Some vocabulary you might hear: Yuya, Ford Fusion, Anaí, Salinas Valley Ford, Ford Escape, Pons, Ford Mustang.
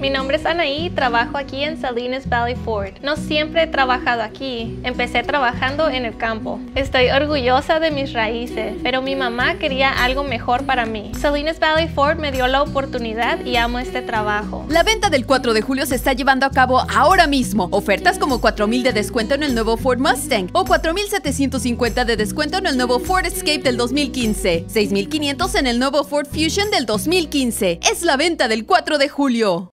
Mi nombre es Anaí y trabajo aquí en Salinas Valley Ford. No siempre he trabajado aquí, empecé trabajando en el campo. Estoy orgullosa de mis raíces, pero mi mamá quería algo mejor para mí. Salinas Valley Ford me dio la oportunidad y amo este trabajo. La venta del 4 de julio se está llevando a cabo ahora mismo. Ofertas como $4,000 de descuento en el nuevo Ford Mustang o $4,750 de descuento en el nuevo Ford Escape del 2015, $6,500 en el nuevo Ford Fusion del 2015. Es la venta del 4 de julio.